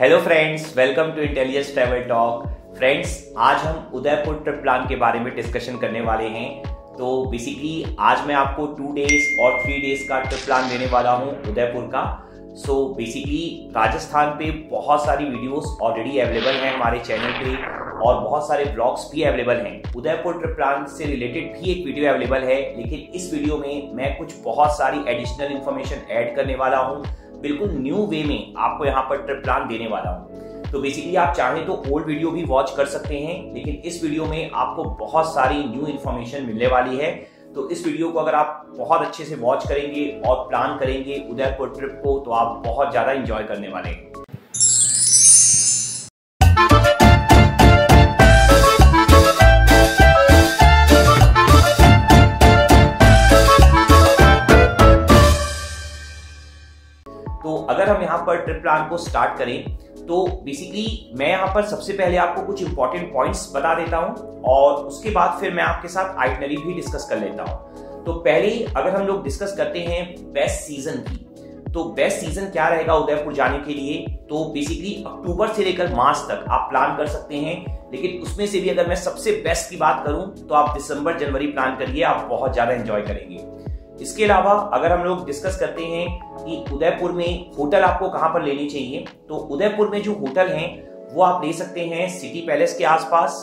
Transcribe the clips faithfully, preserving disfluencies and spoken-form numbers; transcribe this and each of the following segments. Hello friends, welcome to intelligence travel talk. Friends, आज हम Udaipur trip plan के बारे में डिस्कशन करने वाले हैं। तो बेसिकली आज मैं आपको टू डेज और थ्री डेज का ट्रिप प्लान देने वाला हूं उदयपुर का। सो बेसिकली राजस्थान पे बहुत सारी वीडियोस ऑलरेडी अवेलेबल हैं हमारे चैनल पे और बहुत सारे ब्लॉग्स भी अवेलेबल हैं। उदयपुर ट्रिप प्लान से रिलेटेड भी एक वीडियो अवेलेबल है, लेकिन इस वीडियो में मैं कुछ बहुत सारी एडिशनल इन्फॉर्मेशन ऐड करने वाला हूँ। बिल्कुल न्यू वे में आपको यहाँ पर ट्रिप प्लान देने वाला हूँ। तो बेसिकली आप चाहें तो ओल्ड वीडियो भी वॉच कर सकते हैं, लेकिन इस वीडियो में आपको बहुत सारी न्यू इन्फॉर्मेशन मिलने वाली है। तो इस वीडियो को अगर आप बहुत अच्छे से वॉच करेंगे और प्लान करेंगे उदयपुर ट्रिप को, तो आप बहुत ज़्यादा इंजॉय करने वाले हैं। अगर हम यहाँ पर ट्रिप प्लान को स्टार्ट करें तो बेसिकली मैं यहाँ पर सबसे पहले आपको कुछ इंपॉर्टेंट पॉइंट्स बता देता हूँ और उसके बाद फिर मैं आपके साथ आइटनरी भी डिस्कस कर लेता हूँ। तो पहले अगर हम लोग डिस्कस करते हैं बेस्ट सीजन की, तो बेस्ट सीजन क्या रहेगा उदयपुर जाने के लिए, तो बेसिकली अक्टूबर से लेकर मार्च तक आप प्लान कर सकते हैं। लेकिन उसमें से भी अगर मैं सबसे बेस्ट की बात करूँ तो आप दिसंबर जनवरी प्लान करिए, आप बहुत ज़्यादा इंजॉय करेंगे। इसके अलावा अगर हम लोग डिस्कस करते हैं कि उदयपुर में होटल आपको कहाँ पर लेनी चाहिए, तो उदयपुर में जो होटल हैं वो आप ले सकते हैं सिटी पैलेस के आसपास।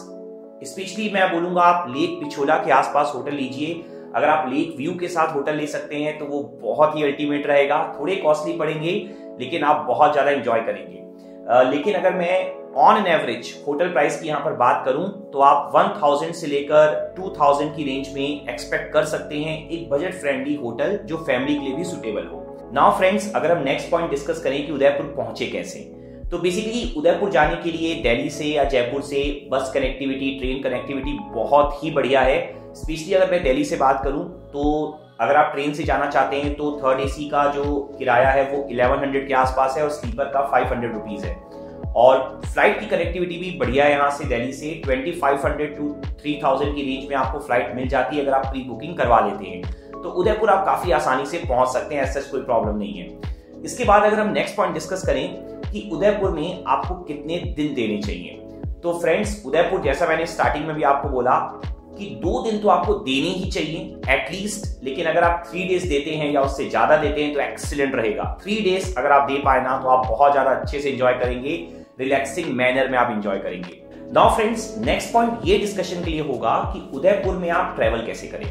स्पेशली मैं बोलूँगा आप लेक पिछोला के आसपास होटल लीजिए। अगर आप लेक व्यू के साथ होटल ले सकते हैं तो वो बहुत ही अल्टीमेट रहेगा। थोड़े कॉस्टली पड़ेंगे लेकिन आप बहुत ज़्यादा इंजॉय करेंगे। आ, लेकिन अगर मैं on an average hotel price की यहाँ पर बात करूँ तो आप वन थाउजेंड से लेकर टू थाउजेंड की रेंज में एक्सपेक्ट कर सकते हैं एक बजट फ्रेंडली होटल जो फैमिली के लिए भी सुटेबल हो। नाउ फ्रेंड्स, अगर हम नेक्स्ट पॉइंट डिस्कस करें कि उदयपुर पहुंचे कैसे, तो बेसिकली उदयपुर जाने के लिए दिल्ली से या जयपुर से बस कनेक्टिविटी, ट्रेन कनेक्टिविटी बहुत ही बढ़िया है। स्पेशली अगर मैं दिल्ली से बात करूँ तो अगर आप ट्रेन से जाना चाहते हैं तो थर्ड एसी का जो किराया है वो इलेवन हंड्रेड के आसपास है और स्लीपर का फाइव हंड्रेड रुपीस है। और फ्लाइट की कनेक्टिविटी भी बढ़िया है, यहाँ से दिल्ली से twenty five hundred to three thousand की रेंज में आपको फ्लाइट मिल जाती है अगर आप प्री बुकिंग करवा लेते हैं। तो उदयपुर आप काफ़ी आसानी से पहुँच सकते हैं, ऐसा कोई प्रॉब्लम नहीं है। इसके बाद अगर हम नेक्स्ट पॉइंट डिस्कस करें कि उदयपुर में आपको कितने दिन देने चाहिए, तो फ्रेंड्स उदयपुर जैसा मैंने स्टार्टिंग में भी आपको बोला कि दो दिन तो आपको देने ही चाहिए एटलीस्ट। लेकिन अगर आप थ्री डेज देते हैं या उससे ज्यादा देते हैं तो एक्सीलेंट रहेगा। थ्री डेज अगर आप दे पाए ना तो आप बहुत ज्यादा अच्छे से एंजॉय करेंगे, रिलैक्सिंग मैनर में आप एंजॉय करेंगे। नाउ फ्रेंड्स, नेक्स्ट पॉइंट ये डिस्कशन के लिए होगा कि उदयपुर में आप ट्रेवल कैसे करें।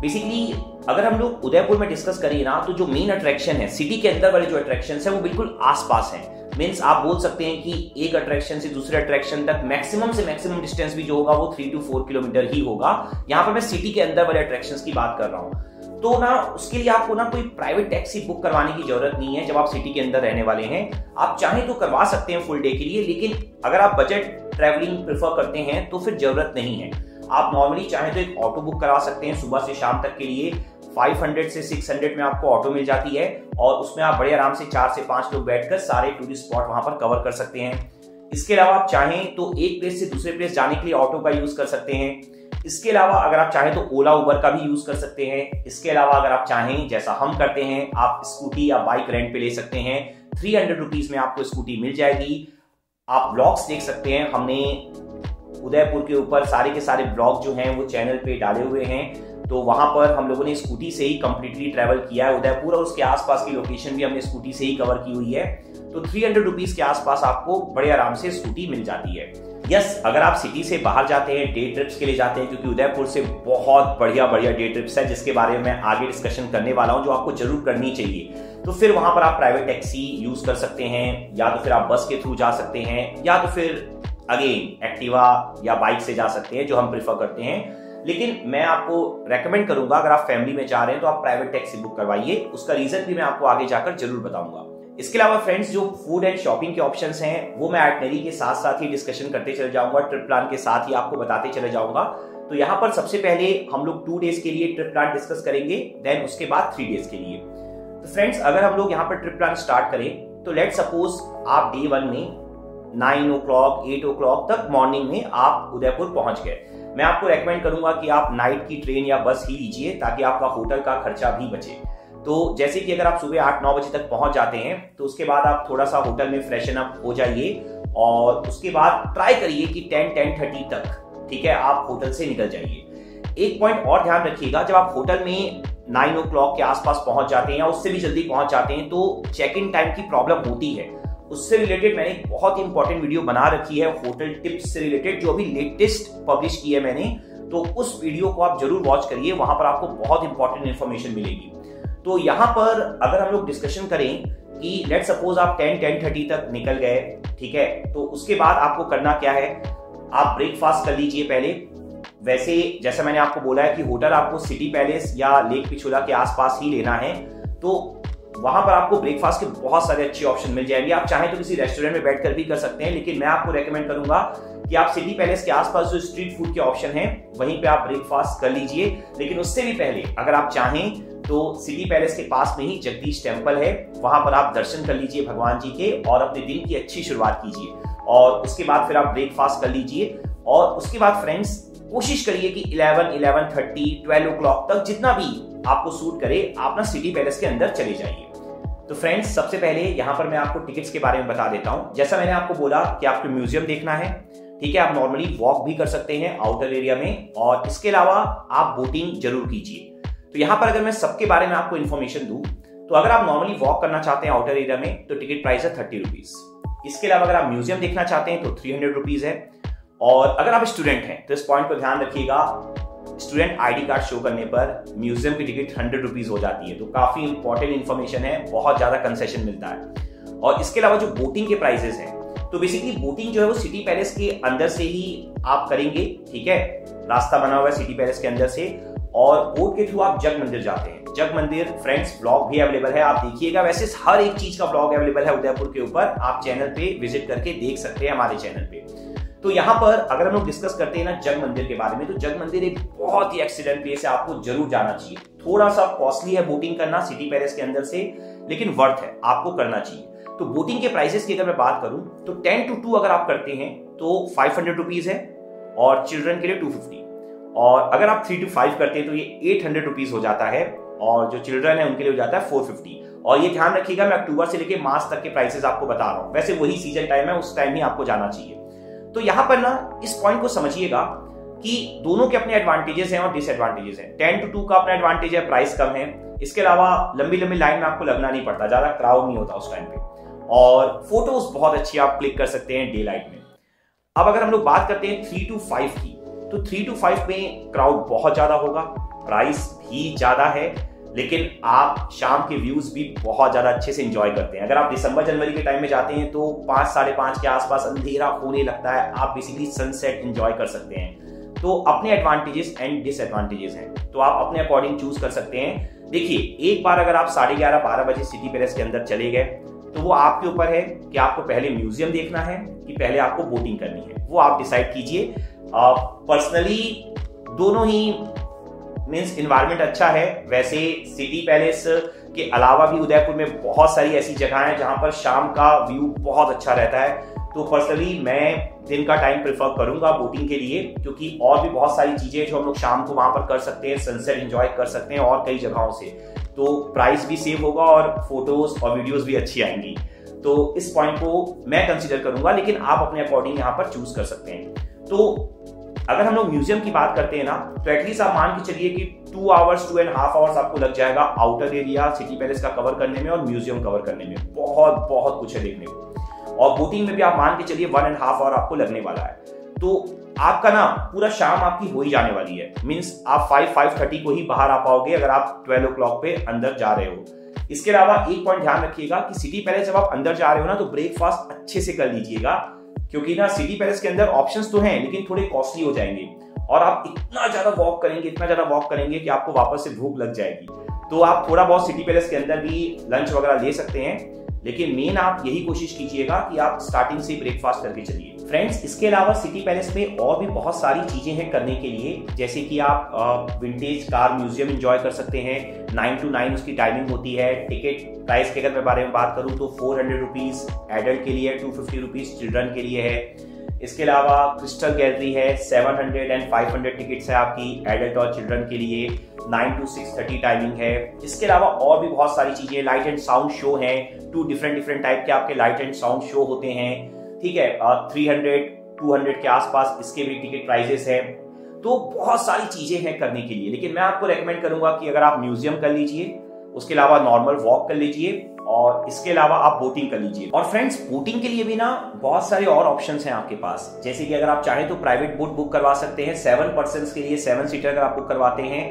बेसिकली अगर हम लोग उदयपुर में डिस्कस करें ना तो जो मेन अट्रैक्शन है, सिटी के अंदर वाले जो अट्रैक्शन है वो बिल्कुल आसपास है। मीन्स आप बोल सकते हैं कि एक अट्रैक्शन से दूसरे अट्रैक्शन तक मैक्सिमम से मैक्सिमम डिस्टेंस भी जो होगा वो थ्री टू फोर किलोमीटर ही होगा। यहाँ पर मैं सिटी के अंदर वाले अट्रैक्शंस की बात कर रहा हूँ। तो ना उसके लिए आपको ना कोई प्राइवेट टैक्सी बुक करवाने की जरूरत नहीं है। जब आप सिटी के अंदर रहने वाले हैं आप चाहें तो करवा सकते हैं फुल डे के लिए, लेकिन अगर आप बजट ट्रैवलिंग प्रेफर करते हैं तो फिर जरूरत नहीं है। आप नॉर्मली चाहें तो एक ऑटो बुक करा सकते हैं सुबह से शाम तक के लिए। फाइव हंड्रेड से सिक्स हंड्रेड में आपको ऑटो मिल जाती है और उसमें आप बड़े आराम से चार से पांच लोग बैठकर सारे टूरिस्ट स्पॉट वहां पर कवर कर सकते हैं। इसके अलावा आप चाहें तो एक प्लेस से दूसरे प्लेस जाने के लिए ऑटो का यूज कर सकते हैं। इसके अलावा अगर आप चाहें तो ओला उबर का भी यूज कर सकते हैं। इसके अलावा अगर आप चाहें जैसा हम करते हैं आप स्कूटी या बाइक रेंट पे ले सकते हैं। थ्री हंड्रेड रुपीज में आपको स्कूटी मिल जाएगी। आप ब्लॉग्स देख सकते हैं, हमने उदयपुर के ऊपर सारे के सारे ब्लॉग जो हैं वो चैनल पे डाले हुए हैं। तो वहाँ पर हम लोगों ने स्कूटी से ही कम्प्लीटली ट्रैवल किया है उदयपुर और उसके आसपास की लोकेशन भी हमने स्कूटी से ही कवर की हुई है। तो थ्री हंड्रेड रुपीज़ के आसपास आपको बड़े आराम से स्कूटी मिल जाती है। यस, अगर आप सिटी से बाहर जाते हैं डे ट्रिप्स के लिए जाते हैं, क्योंकि उदयपुर से बहुत बढ़िया बढ़िया डे ट्रिप्स है जिसके बारे में मैं आगे डिस्कशन करने वाला हूँ जो आपको जरूर करनी चाहिए, तो फिर वहाँ पर आप प्राइवेट टैक्सी यूज़ कर सकते हैं या तो फिर आप बस के थ्रू जा सकते हैं या तो फिर अगेन एक्टिवा या बाइक से जा सकते हैं जो हम प्रेफर करते हैं। लेकिन मैं आपको रेकमेंड करूंगा अगर आप फैमिली में जा रहे हैं तो आप प्राइवेट टैक्सी बुक करवाइए। उसका रीजन भी मैं आपको आगे जाकर जरूर बताऊंगा। इसके अलावा फ्रेंड्स, जो फूड एंड शॉपिंग के ऑप्शंस हैं वो मैं आइटनरी के साथ साथ ही डिस्कशन करते चले जाऊंगा, ट्रिप प्लान के साथ ही आपको बताते चले जाऊंगा। तो यहाँ पर सबसे पहले हम लोग टू डेज के लिए ट्रिप प्लान डिस्कस करेंगे, देन उसके बाद थ्री डेज के लिए। तो फ्रेंड्स, अगर हम लोग यहाँ पर ट्रिप प्लान स्टार्ट करें तो लेट सपोज आप डे वन में nine o'clock eight o'clock तक मॉर्निंग में आप उदयपुर पहुंच गए। मैं आपको रेकमेंड करूंगा कि आप नाइट की ट्रेन या बस ही लीजिए ताकि आपका होटल का खर्चा भी बचे। तो जैसे कि अगर आप सुबह आठ नौ बजे तक पहुंच जाते हैं तो उसके बाद आप थोड़ा सा होटल में फ्रेशन अप हो जाइए और उसके बाद ट्राई करिए कि टेन टेन थर्टी तक, ठीक है, आप होटल से निकल जाइए। एक पॉइंट और ध्यान रखिएगा, जब आप होटल में नाइन ओ क्लॉक के आसपास पहुंच जाते हैं या उससे भी जल्दी पहुंच जाते हैं तो चेक इन टाइम की प्रॉब्लम होती है। उससे रिलेटेड मैंने एक बहुत ही इंपॉर्टेंट वीडियो बना रखी है होटल टिप्स से रिलेटेड, जो अभी लेटेस्ट पब्लिश की है मैंने, तो उस वीडियो को आप जरूर वॉच करिए, वहां पर आपको बहुत इंपॉर्टेंट इन्फॉर्मेशन मिलेगी। तो यहाँ पर अगर हम लोग डिस्कशन करें कि लेट सपोज आप टेन टेन थर्टी तक निकल गए, ठीक है, तो उसके बाद आपको करना क्या है, आप ब्रेकफास्ट कर लीजिए पहले। वैसे जैसा मैंने आपको बोला है कि होटल आपको सिटी पैलेस या लेक पिछोला के आसपास ही लेना है, तो वहां पर आपको ब्रेकफास्ट के बहुत सारे अच्छे ऑप्शन मिल जाएंगे। आप चाहें तो किसी रेस्टोरेंट में बैठकर भी कर सकते हैं, लेकिन मैं आपको रेकमेंड करूंगा कि आप सिटी पैलेस के आसपास जो स्ट्रीट फूड के ऑप्शन हैं वहीं पे आप ब्रेकफास्ट कर लीजिए। लेकिन उससे भी पहले अगर आप चाहें तो सिटी पैलेस के पास में ही जगदीश टेम्पल है, वहां पर आप दर्शन कर लीजिए भगवान जी के और अपने दिन की अच्छी शुरुआत कीजिए। और उसके बाद फिर आप ब्रेकफास्ट कर लीजिए और उसके बाद फ्रेंड्स कोशिश करिए कि eleven, eleven thirty, twelve o'clock तक जितना भी आपको सूट करे आप ना सिटी पैलेस के अंदर चले जाइए। तो फ्रेंड्स सबसे पहले यहाँ पर मैं आपको टिकट्स के बारे में बता देता हूँ। जैसा मैंने आपको बोला कि आपको म्यूजियम देखना है, ठीक है, आप नॉर्मली वॉक भी कर सकते हैं आउटर एरिया में और इसके अलावा आप बोटिंग जरूर कीजिए। तो यहाँ पर अगर मैं सबके बारे में आपको इन्फॉर्मेशन दूँ तो अगर आप नॉर्मली वॉक करना चाहते हैं आउटर एरिया में तो टिकट प्राइस है थर्टी रुपीज। इसके अलावा अगर आप म्यूजियम देखना चाहते हैं तो थ्री हंड्रेड रुपीज है। और अगर आप स्टूडेंट हैं तो इस पॉइंट को ध्यान रखिएगा, स्टूडेंट आईडी कार्ड शो करने पर म्यूजियम की टिकट हंड्रेड रुपीज हो जाती है। तो काफी इंपॉर्टेंट इन्फॉर्मेशन है, बहुत ज्यादा कंसेशन मिलता है। और इसके अलावा जो बोटिंग के प्राइसेस हैं तो बेसिकली बोटिंग जो है वो सिटी पैलेस के अंदर से ही आप करेंगे, ठीक है, रास्ता बना हुआ है सिटी पैलेस के अंदर से और बोट के थ्रू आप जगमंदिर जाते हैं। जगमंदिर फ्रेंड्स ब्लॉग भी अवेलेबल है, आप देखिएगा, वैसे हर एक चीज का ब्लॉग अवेलेबल है उदयपुर के ऊपर, आप चैनल पे विजिट करके देख सकते हैं हमारे चैनल पे। तो यहाँ पर अगर हम लोग डिस्कस करते हैं ना जगमंदिर के बारे में, तो जगमंदिर एक बहुत ही एक्सीलेंट प्लेस है, आपको जरूर जाना चाहिए। थोड़ा सा कॉस्टली है बोटिंग करना सिटी पैलेस के अंदर से, लेकिन वर्थ है, आपको करना चाहिए। तो बोटिंग के प्राइसेस की अगर मैं बात करूं तो टेन टू टू अगर आप करते हैं तो फाइव हंड्रेड रुपीज है और चिल्ड्रन के लिए टू फिफ्टी, और अगर आप थ्री टू फाइव करते हैं तो ये एट हंड्रेड रुपीज हो जाता है और जो चिल्ड्रन है उनके लिए हो जाता है फोर फिफ्टी। और ये ध्यान रखिएगा, मैं अक्टूबर से लेकर मार्च तक के प्राइसेस आपको बता रहा हूँ, वैसे वही सीजन टाइम है, उस टाइम ही आपको जाना चाहिए। तो यहां पर ना इस पॉइंट को समझिएगा कि दोनों के अपने एडवांटेजेस हैं और डिसएडवांटेजेस हैं। टेन टू टू का अपना एडवांटेज है, प्राइस कम है, इसके अलावा लंबी लंबी लाइन में आपको लगना नहीं पड़ता, ज्यादा क्राउड नहीं होता उस टाइम पे, और फोटोज बहुत अच्छी आप क्लिक कर सकते हैं डे लाइट में। अब अगर हम लोग बात करते हैं थ्री टू फाइव की, तो थ्री टू फाइव में क्राउड बहुत ज्यादा होगा, प्राइस भी ज्यादा है, लेकिन आप शाम के व्यूज भी बहुत ज्यादा अच्छे से एंजॉय करते हैं। अगर आप दिसंबर जनवरी के टाइम में जाते हैं तो पाँच साढ़े पाँच के आसपास अंधेरा होने लगता है, आप बेसिकली सनसेट एंजॉय कर सकते हैं। तो अपने एडवांटेजेस एंड डिसएडवांटेजेस हैं, तो आप अपने अकॉर्डिंग चूज कर सकते हैं। देखिए एक बार अगर आप साढ़े ग्यारह बारह बजे सिटी पैलेस के अंदर चले गए तो वो आपके ऊपर है कि आपको पहले म्यूजियम देखना है कि पहले आपको बोटिंग करनी है, वो आप डिसाइड कीजिए। पर्सनली दोनों ही मीन्स इन्वायरमेंट अच्छा है। वैसे सिटी पैलेस के अलावा भी उदयपुर में बहुत सारी ऐसी जगह हैं जहां पर शाम का व्यू बहुत अच्छा रहता है, तो पर्सनली मैं दिन का टाइम प्रेफर करूंगा बोटिंग के लिए, क्योंकि और भी बहुत सारी चीजें जो हम लोग शाम को वहां पर कर सकते हैं, सनसेट एंजॉय कर सकते हैं और कई जगहों से, तो प्राइस भी सेव होगा और फोटोज और वीडियोज भी अच्छी आएंगी। तो इस पॉइंट को मैं कंसिडर करूंगा, लेकिन आप अपने अकॉर्डिंग यहाँ पर चूज कर सकते हैं। तो अगर हम लोग म्यूजियम की बात करते हैं ना, तो एटलीस्ट आप मान के चलिए कि two hours two and half hours आपको लग जाएगा आउटर एरिया सिटी पैलेस का कवर करने में और म्यूजियम कवर करने में, बहुत बहुत कुछ है देखने को। और बोटिंग में भी आप मान के चलिए वन एंड हाफ आवर आपको लगने वाला है, तो आपका ना पूरा शाम आपकी हो ही जाने वाली है। मीन्स आप फाइव फाइव थर्टी को ही बाहर आ पाओगे अगर आप ट्वेल्व ओ क्लॉक पे अंदर जा रहे हो। इसके अलावा एक पॉइंट ध्यान रखिएगा कि सिटी पैलेस जब आप अंदर जा रहे हो ना तो ब्रेकफास्ट अच्छे से कर लीजिएगा, क्योंकि ना सिटी पैलेस के अंदर ऑप्शंस तो हैं लेकिन थोड़े कॉस्टली हो जाएंगे, और आप इतना ज्यादा वॉक करेंगे इतना ज्यादा वॉक करेंगे कि आपको वापस से भूख लग जाएगी। तो आप थोड़ा बहुत सिटी पैलेस के अंदर भी लंच वगैरह ले सकते हैं, लेकिन मेन आप यही कोशिश कीजिएगा कि आप स्टार्टिंग से ब्रेकफास्ट करके चलिए। फ्रेंड्स इसके अलावा सिटी पैलेस में और भी बहुत सारी चीजें हैं करने के लिए, जैसे कि आप विंटेज कार म्यूजियम एंजॉय कर सकते हैं, नाइन टू नाइन उसकी टाइमिंग होती है। टिकट प्राइस के अगर मैं बारे में बात करूं तो फोर हंड्रेड रुपीज एडल्ट के लिए, टू फिफ्टी रुपीज चिल्ड्रन के लिए है। इसके अलावा क्रिस्टल गैलरी है, सात सौ एंड पाँच सौ टिकट्स है आपकी एडल्ट और चिल्ड्रन के लिए, नौ टू सिक्स थर्टी टाइमिंग है। इसके अलावा और भी बहुत सारी चीजें, लाइट एंड साउंड शो है, टू डिफरेंट डिफरेंट टाइप के आपके लाइट एंड साउंड शो होते हैं, ठीक है, तीन सौ, दो सौ के आसपास इसके भी टिकट प्राइजेस हैं। तो बहुत सारी चीजें हैं करने के लिए, लेकिन मैं आपको रेकमेंड करूंगा कि अगर आप म्यूजियम कर लीजिए, उसके अलावा नॉर्मल वॉक कर लीजिए, और इसके अलावा आप बोटिंग कर लीजिए। और फ्रेंड्स, बोटिंग के लिए भी ना बहुत सारे और ऑप्शंस हैं आपके पास, जैसे कि अगर आप चाहें तो प्राइवेट बोट बुक करवा सकते हैं सेवन पर्संस के लिए, सेवन सीटर अगर आप बुक करवाते हैं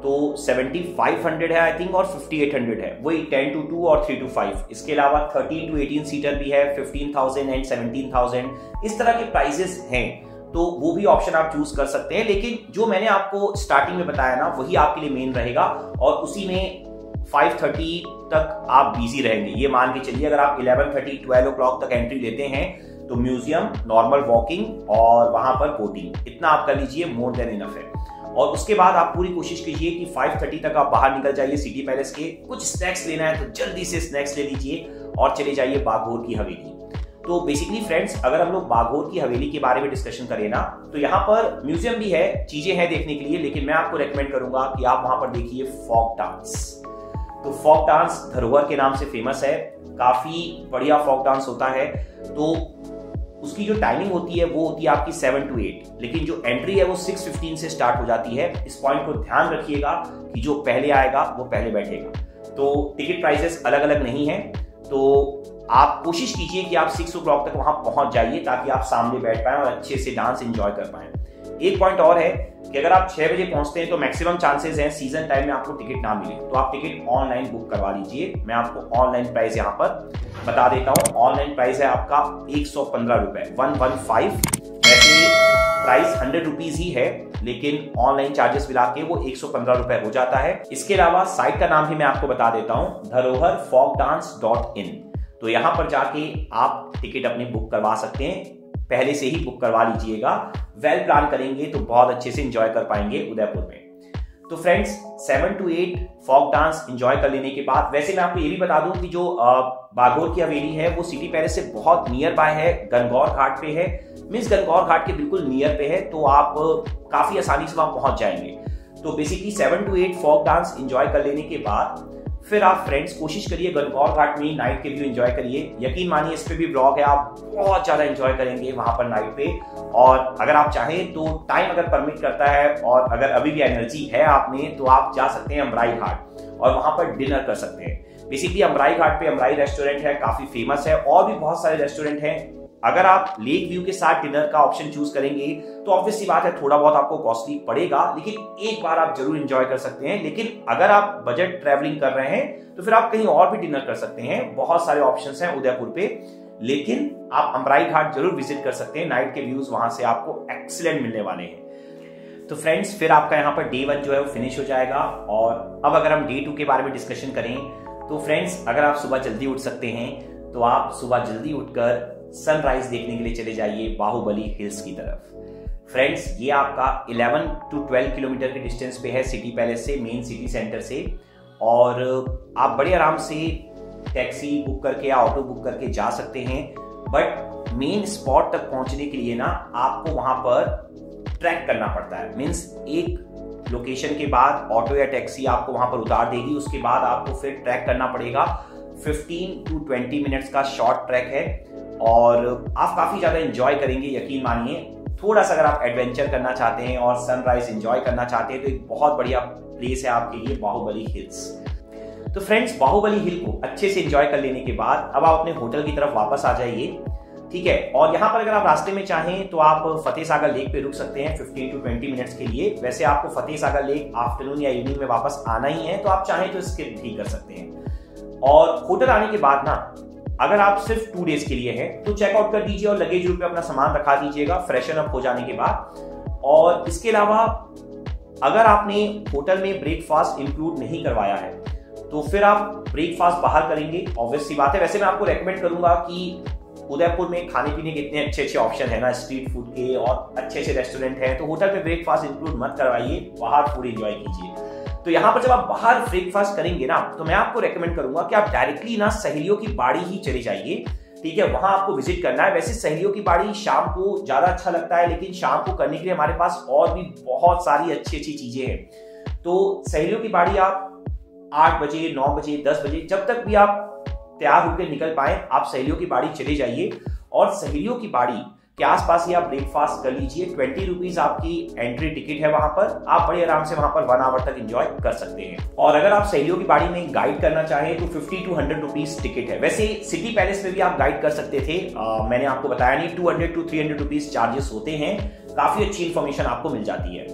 तो पचहत्तर सौ है आई थिंक, और अट्ठावन सौ है, वही टेन टू टू और थ्री टू फाइव। इसके अलावा थर्टीन टू एटीन सीटर भी है, पंद्रह हज़ार एंड सत्रह हज़ार, इस तरह के प्राइजेस हैं, तो वो भी ऑप्शन आप चूज कर सकते हैं। लेकिन जो मैंने आपको स्टार्टिंग में बताया ना, वही आपके लिए मेन रहेगा, और उसी में पाँच तीस तक आप बिजी रहेंगे। ये मान के चलिए अगर आप ग्यारह तीस, बारह o'clock तक एंट्री लेते हैं तो म्यूजियम, नॉर्मल वॉकिंग और वहां पर बोटिंग, इतना आप कर लीजिए, मोर देन इनफ है। और उसके बाद आप पूरी कोशिश कीजिए कि पाँच तीस तक आप बाहर निकल जाइए सिटी पैलेस के, कुछ स्नैक्स लेना है तो जल्दी से स्नैक्स ले लीजिए और चले जाइए बागोर की हवेली। तो बेसिकली फ्रेंड्स, अगर हम लोग बागोर की हवेली के बारे में डिस्कशन करें ना, तो यहाँ पर म्यूजियम भी है, चीजें हैं देखने के लिए, लेकिन मैं आपको रेकमेंड करूंगा कि आप वहां पर देखिए फॉक डांस। तो फॉक डांस धरोहर के नाम से फेमस है, काफी बढ़िया फॉक डांस होता है। तो उसकी जो टाइमिंग होती है वो होती है आपकी सेवन टू एट, लेकिन जो एंट्री है वो सिक्स फिफ्टीन से स्टार्ट हो जाती है। इस पॉइंट को ध्यान रखिएगा कि जो पहले आएगा वो पहले बैठेगा। तो टिकट प्राइसेस अलग अलग नहीं है, तो आप कोशिश कीजिए कि आप सिक्स ओ क्लॉक तक वहां पहुंच जाइए ताकि आप सामने बैठ पाए और अच्छे से डांस एंजॉय कर पाए। एक पॉइंट और है कि अगर आप छह बजे पहुंचते हैं तो मैक्सिमम चांसेस हैं सीजन टाइम में आपको टिकट ना मिले, तो आप टिकट ऑनलाइन बुक करवा लीजिए। मैं आपको ऑनलाइन प्राइस यहां पर बता देता हूं। ऑनलाइन प्राइस है आपका एक सौ पंद्रह रुपए, वन वन फाइव। वैसे प्राइस हंड्रेड रुपीज ही है, लेकिन ऑनलाइन चार्जेस मिला के वो एक सौ पंद्रह रुपए हो जाता है। इसके अलावा साइट का नाम भी मैं आपको बता देता हूँ, धरोहर फॉक डांस डॉट इन। तो यहाँ पर जाके आप टिकट अपने बुक करवा सकते हैं, पहले से ही बुक करवा लीजिएगा। वेल प्लान करेंगे तो बहुत अच्छे से एंजॉय कर पाएंगे उदयपुर में। तो friends, seven to eight folk dance enjoy कर लेने के बाद, वैसे मैं आपको ये भी बता दूं कि जो बागोर की हवेली है वो सिटी पैलेस से बहुत नियर बाय है, गंगौर घाट पे है, मीन्स गंगौर घाट के बिल्कुल नियर पे है, तो आप काफी आसानी से वहां पहुंच जाएंगे। तो basically seven to eight folk dance enjoy कर लेने के बाद फिर आप फ्रेंड्स कोशिश करिए गंगौर घाट में नाइट के व्यू एंजॉय करिए। यकीन मानिए इस पे भी ब्लॉग है, आप बहुत ज़्यादा एंजॉय करेंगे वहाँ पर नाइट पे। और अगर आप चाहें तो टाइम अगर परमिट करता है और अगर अभी भी एनर्जी है आप में, तो आप जा सकते हैं अमराई घाट और वहाँ पर डिनर कर सकते हैं। बेसिकली अमराई घाट पे अमराई रेस्टोरेंट है, काफ़ी फेमस है, और भी बहुत सारे रेस्टोरेंट हैं। अगर आप लेक व्यू के साथ डिनर का ऑप्शन चूज करेंगे तो ऑब्वियस सी बात है थोड़ा बहुत आपको कॉस्टली पड़ेगा, लेकिन एक बार आप जरूर एंजॉय कर सकते हैं। लेकिन अगर आप बजट ट्रैवलिंग कर रहे हैं तो फिर आप कहीं और भी डिनर कर सकते हैं, बहुत सारे ऑप्शंस हैं उदयपुर पे। लेकिन आप अमराई घाट जरूर विजिट कर सकते हैं, नाइट के व्यूज वहां से आपको एक्सीलेंट मिलने वाले हैं। तो फ्रेंड्स, फिर आपका यहाँ पर डे वन जो है वो फिनिश हो जाएगा। और अब अगर हम डे टू के बारे में डिस्कशन करें तो फ्रेंड्स, अगर आप सुबह जल्दी उठ सकते हैं तो आप सुबह जल्दी उठकर सनराइज देखने के लिए चले जाइए बाहुबली हिल्स की तरफ। फ्रेंड्स, ये आपका इलेवन टू ट्वेल्व किलोमीटर के डिस्टेंस पे है सिटी पैलेस से, मेन सिटी सेंटर से, और आप बड़े आराम से टैक्सी बुक करके या ऑटो बुक करके जा सकते हैं। बट मेन स्पॉट तक पहुंचने के लिए ना आपको वहां पर ट्रैक करना पड़ता है, मीन्स एक लोकेशन के बाद ऑटो या टैक्सी आपको वहां पर उतार देगी, उसके बाद आपको फिर ट्रैक करना पड़ेगा। फिफ्टीन टू ट्वेंटी मिनट्स का शॉर्ट ट्रैक है और आप काफ़ी ज़्यादा एंजॉय करेंगे। यकीन मानिए, थोड़ा सा अगर आप एडवेंचर करना चाहते हैं और सनराइज एंजॉय करना चाहते हैं तो एक बहुत बढ़िया प्लेस है आपके लिए बाहुबली हिल्स। तो फ्रेंड्स, बाहुबली हिल को अच्छे से एंजॉय कर लेने के बाद अब आप अपने होटल की तरफ वापस आ जाइए, ठीक है। और यहाँ पर अगर आप रास्ते में चाहें तो आप फतेह सागर लेक पे रुक सकते हैं फिफ्टीन टू ट्वेंटी मिनट्स के लिए। वैसे आपको फतेह सागर लेक आफ्टरनून या इवनिंग में वापस आना ही है, तो आप चाहें तो स्किप भी कर सकते हैं। और होटल आने के बाद ना, अगर आप सिर्फ टू डेज के लिए हैं तो चेकआउट कर दीजिए और लगेज रूम पे अपना सामान रखा दीजिएगा फ्रेशन अप हो जाने के बाद। और इसके अलावा अगर आपने होटल में ब्रेकफास्ट इंक्लूड नहीं करवाया है तो फिर आप ब्रेकफास्ट बाहर करेंगे, ऑब्वियस सी बात है। वैसे मैं आपको रेकमेंड करूंगा कि उदयपुर में खाने पीने के इतने अच्छे अच्छे ऑप्शन है ना, स्ट्रीट फूड के और अच्छे अच्छे रेस्टोरेंट हैं, तो होटल में ब्रेकफास्ट इंक्लूड मत करवाइए, बाहर फूड इंजॉय कीजिए। तो यहाँ पर जब आप बाहर ब्रेकफास्ट करेंगे ना, तो मैं आपको रेकमेंड करूंगा कि आप डायरेक्टली ना सहेलियों की बाड़ी ही चले जाइए। ठीक है, वहां आपको विजिट करना है। वैसे सहेलियों की बाड़ी शाम को ज्यादा अच्छा लगता है, लेकिन शाम को करने के लिए हमारे पास और भी बहुत सारी अच्छी अच्छी चीजें हैं। तो सहेलियों की बाड़ी आप आठ बजे नौ बजे दस बजे जब तक भी आप तैयार होकर निकल पाए आप सहेलियों की बाड़ी चले जाइए और सहेलियों की बाड़ी के आसपास ही आप ब्रेकफास्ट कर लीजिए। ट्वेंटी रुपीज आपकी एंट्री टिकट है, वहां पर आप बड़े आराम से वहां पर वन आवर तक एंजॉय कर सकते हैं। और अगर आप सहेलियों की बाड़ी में गाइड करना चाहें तो fifty to hundred rupees ticket है। वैसे सिटी पैलेस में भी आप गाइड कर सकते थे, आ, मैंने आपको बताया नहीं, two hundred to three hundred rupees charges होते हैं। काफी अच्छी इन्फॉर्मेशन आपको मिल जाती है।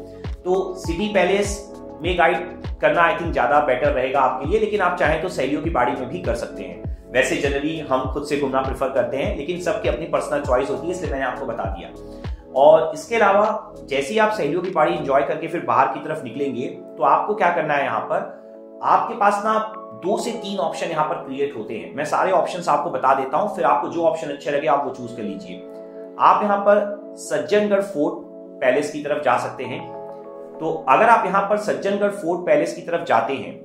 तो सिटी पैलेस में गाइड करना आई थिंक ज्यादा बेटर रहेगा आपके लिए, लेकिन आप चाहें तो सहेलियों की बाड़ी में भी कर सकते हैं। वैसे जनरली हम खुद से घूमना प्रेफर करते हैं, लेकिन सबकी अपनी पर्सनल चॉइस होती है, इसलिए मैंने आपको बता दिया। और इसके अलावा जैसे ही आप सहेलियों की बाड़ी एंजॉय करके फिर बाहर की तरफ निकलेंगे तो आपको क्या करना है, यहाँ पर आपके पास ना दो से तीन ऑप्शन यहाँ पर क्रिएट होते हैं। मैं सारे ऑप्शंस आपको बता देता हूँ, फिर आपको जो ऑप्शन अच्छे लगे आप वो चूज कर लीजिए। आप यहाँ पर सज्जनगढ़ फोर्ट पैलेस की तरफ जा सकते हैं। तो अगर आप यहाँ पर सज्जनगढ़ फोर्ट पैलेस की तरफ जाते हैं,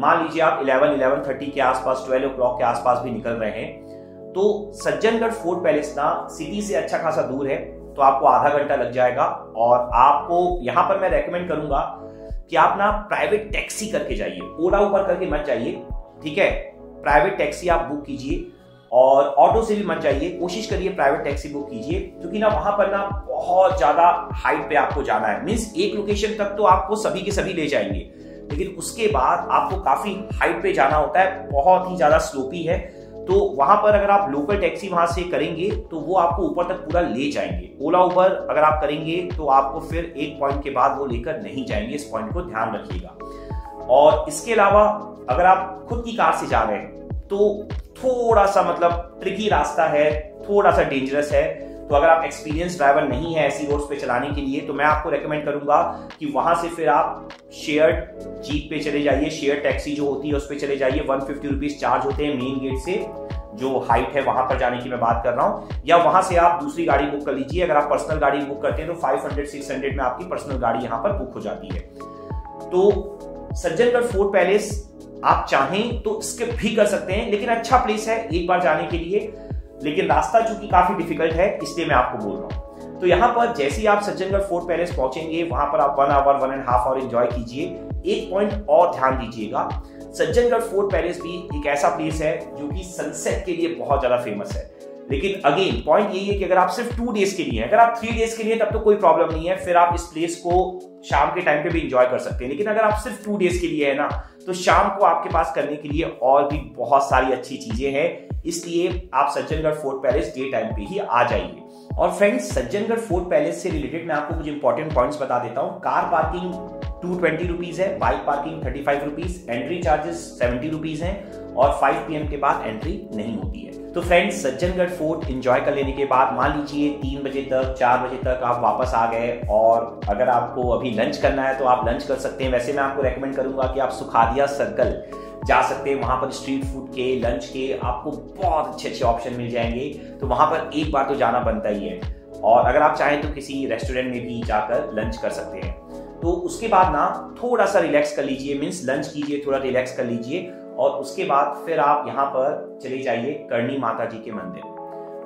मान लीजिए आप इलेवन इलेवन थर्टी के आसपास ट्वेल्व ओ क्लॉक के आसपास भी निकल रहे हैं, तो सज्जनगढ़ फोर्ट पैलेस ना सिटी से अच्छा खासा दूर है, तो आपको आधा घंटा लग जाएगा। और आपको यहाँ पर मैं रेकमेंड करूंगा कि आप ना प्राइवेट टैक्सी करके जाइए, ओला उबर करके मत जाइए, ठीक है। प्राइवेट टैक्सी आप बुक कीजिए और ऑटो से भी मत जाइए, कोशिश करिए प्राइवेट टैक्सी बुक कीजिए, क्योंकि ना वहां पर ना बहुत ज्यादा हाइट पे आपको जाना है। मीन्स एक लोकेशन तक तो आपको सभी के सभी ले जाएंगे, लेकिन उसके बाद आपको काफी हाइट पे जाना होता है, बहुत ही ज्यादा स्लोपी है। तो वहां पर अगर आप लोकल टैक्सी वहां से करेंगे तो वो आपको ऊपर तक पूरा ले जाएंगे। ओला उबर अगर आप करेंगे तो आपको फिर एक पॉइंट के बाद वो लेकर नहीं जाएंगे, इस पॉइंट को ध्यान रखिएगा। और इसके अलावा अगर आप खुद की कार से जा रहे हैं तो थोड़ा सा मतलब ट्रिकी रास्ता है, थोड़ा सा डेंजरस है। तो अगर आप एक्सपीरियंस ड्राइवर नहीं है ऐसी रोड्स पे चलाने के लिए, तो मैं आपको रेकमेंड करूंगा कि वहां से फिर आप शेयर्ड जीप पे चले जाइए, शेयर टैक्सी जो होती है उस पे चले जाइए। वन फिफ्टी रुपीज चार्ज होते हैं मेन गेट से, जो हाइट है वहां पर जाने की मैं बात कर रहा हूँ। या वहां से आप दूसरी गाड़ी बुक कर लीजिए। अगर आप पर्सनल गाड़ी बुक करते हैं तो फाइव हंड्रेड सिक्स हंड्रेड में आपकी पर्सनल गाड़ी यहाँ पर बुक हो जाती है। तो सज्जनगढ़ फोर्ट पैलेस आप चाहें तो स्किप भी कर सकते हैं, लेकिन अच्छा प्लेस है एक बार जाने के लिए, लेकिन रास्ता चूंकि काफी डिफिकल्ट है इसलिए मैं आपको बोल रहा हूँ। तो यहाँ पर जैसे ही आप सज्जनगढ़ फोर्ट पैलेस पहुंचेंगे वहां पर आप one hour one and half hour enjoy कीजिए। एक पॉइंट और ध्यान दीजिएगा, सज्जनगढ़ फोर्ट पैलेस भी एक ऐसा प्लेस है जो कि सनसेट के लिए बहुत ज्यादा फेमस है। लेकिन अगेन पॉइंट यही है कि अगर आप सिर्फ टू डेज के लिए, अगर आप थ्री डेज के लिए तब तो कोई प्रॉब्लम नहीं है, फिर आप इस प्लेस को शाम के टाइम पे भी इंजॉय कर सकते हैं। लेकिन अगर आप सिर्फ टू डेज के लिए है ना, तो शाम को आपके पास करने के लिए और भी बहुत सारी अच्छी चीजें हैं, इसलिए आप Sajjangarh fort palace day time पे ही आ जाइए। और फ्रेंड्स, सज्जनगढ़ फोर्ट पैलेस से रिलेटेड मैं आपको कुछ इंपॉर्टेंट पॉइंट्स बता देता हूँ। Car parking two twenty rupees है, bike parking thirty five rupees, entry charges seventy rupees है और फाइव पी एम के बाद एंट्री नहीं होती है। तो फ्रेंड्स, सज्जनगढ़ फोर्ट एंजॉय कर लेने के बाद मान लीजिए तीन बजे तक चार बजे तक आप वापस आ गए, और अगर आपको अभी लंच करना है तो आप लंच कर सकते हैं। वैसे मैं आपको रेकमेंड करूंगा कि आप सुखादिया सर्कल जा सकते हैं, वहां पर स्ट्रीट फूड के लंच के आपको बहुत अच्छे अच्छे ऑप्शन मिल जाएंगे, तो वहां पर एक बार तो जाना बनता ही है। और अगर आप चाहें तो किसी रेस्टोरेंट में भी जाकर लंच कर सकते हैं। तो उसके बाद ना थोड़ा सा रिलैक्स कर लीजिए, मीन्स लंच कीजिए, थोड़ा रिलैक्स कर लीजिए, और उसके बाद फिर आप यहाँ पर चले जाइए करणी माता जी के मंदिर।